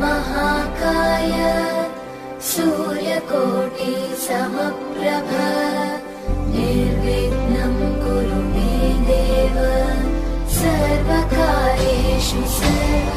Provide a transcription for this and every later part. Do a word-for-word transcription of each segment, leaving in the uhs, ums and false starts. महाकाय सूर्यकोटि समप्रभ निर्विघ्नं कुरु मे देव सर्वकार्येषु सर्वदा।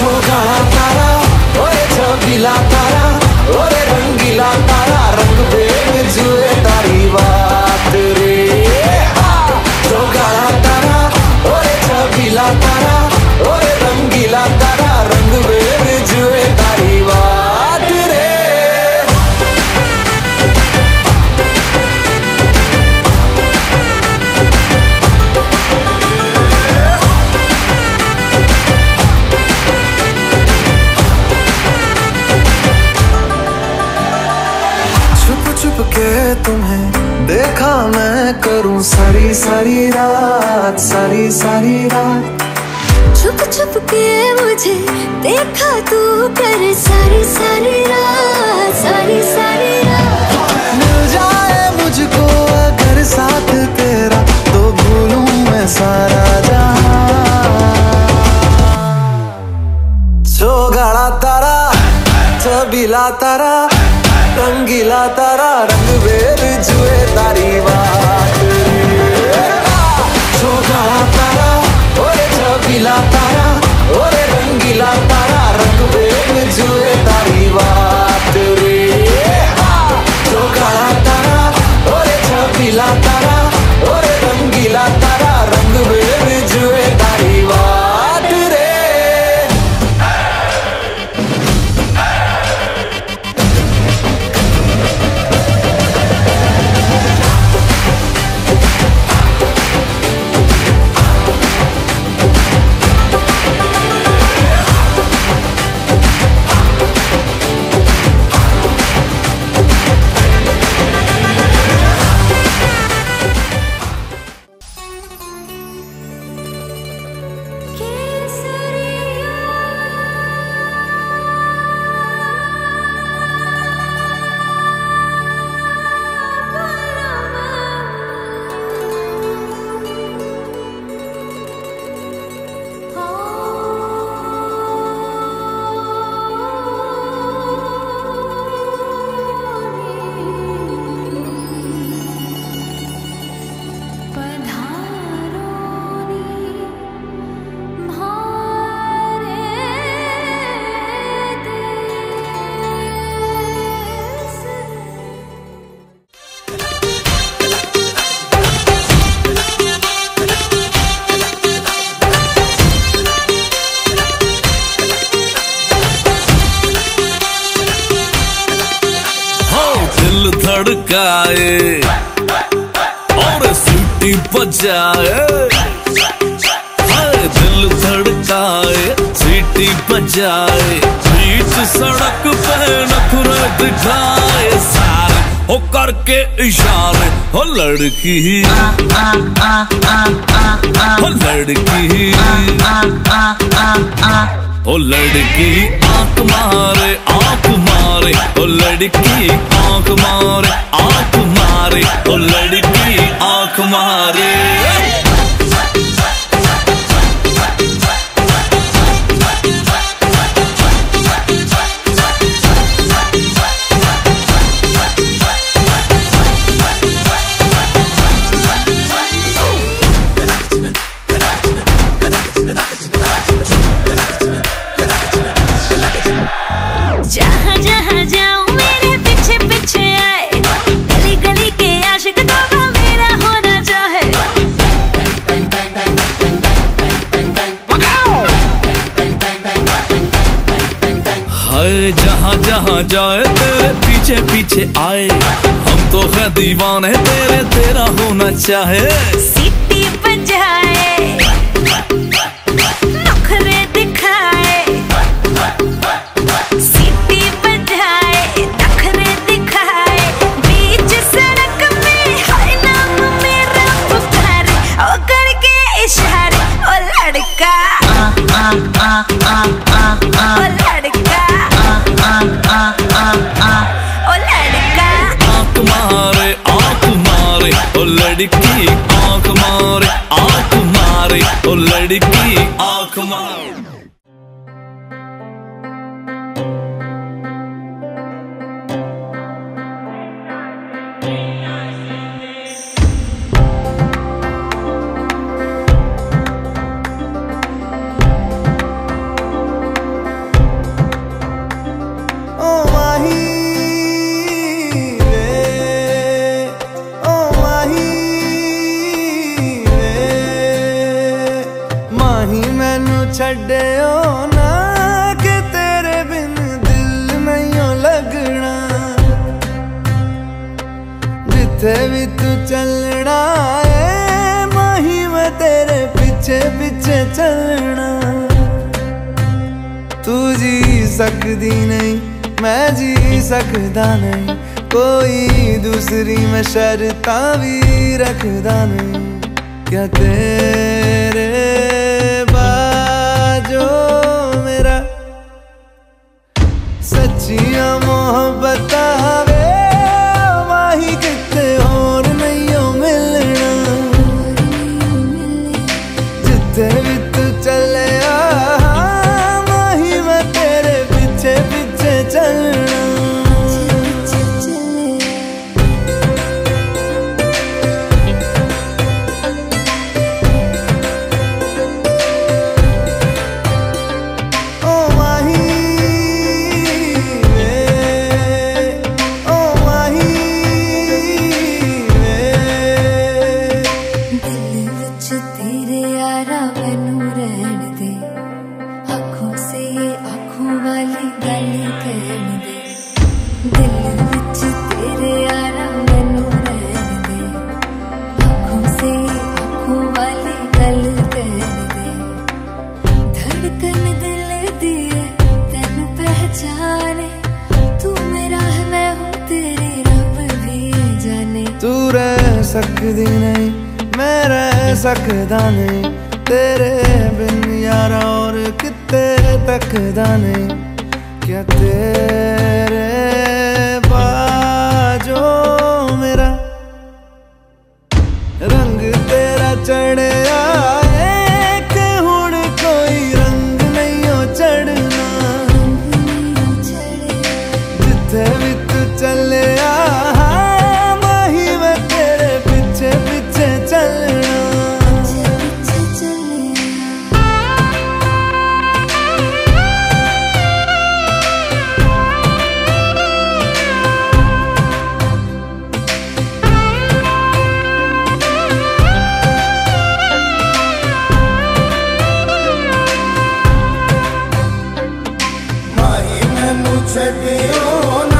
जो गाड़ा तारा और छबीला तारा और रंगीला तारा रंग बेर जुए तारी बात रे जो गाड़ा तारा और छबीला तारा और रंगीला तारा रंग बेर जुए तारी बात रे। तुम्हें देखा मैं करूं सारी सारी रात सारी सारी रात छुप छुप के मुझे देखा तू करे सारी सारी रात सारी सारी रात मिल जाए मुझको अगर साथ तेरा तो भूलूं मैं सारा जहां जो गाड़ा तारा छबीला तारा रंगीला तारा रंग बेर जुए तारी बात जो गाड़ा तारा ओरे छबीला तारा ओरे रंगीला तारा रंग बेर जुए तारी बात रे जो गाड़ा तारा ओरे छबीला तारा ओरे रंगीला तारा रंग बेर जुए तारी बात रे। लड़की ओ लड़की ओ लड़की आंख मारे आंख मारे ओ लड़की आंख मारे आंख मारे ओ लड़की आंख मारे जहाँ जाए तेरे पीछे पीछे आए हम तो है दीवाने तेरे तेरा होना चाहे सीटी बजाए नखरे दिखाए सीटी बजाए नखरे दिखाए बीच सड़क में हाय नाम मेरा पुकारे ओ करके इशारे ओ लड़का आ, आ, आ, आ, आ, आ, ओ लड़का ओ लड़की आंख मारे आंख मारे ओ लड़की आंख मारे जिथे भी तू चलना है माही मैं तेरे पीछे पीछे चलना। तू जी सकदी नहीं मैं जी सकदा नहीं, कोई दूसरी मैं शर्ता भी रखदा नहीं। क्या तेरे बाजो मेरा सच्चिया मोहब्बत आवे, माही कितने और नहीं हो मिलना। जिथे भी तू चले आ माही मैं तेरे पीछे पीछे चलना। सकदी नहीं मैं रह सकदा नहीं तेरे बिन यारा, और कितने तकदा नहीं। क्या तेरे बाजो मेरा रंग तेरा चढ़े छो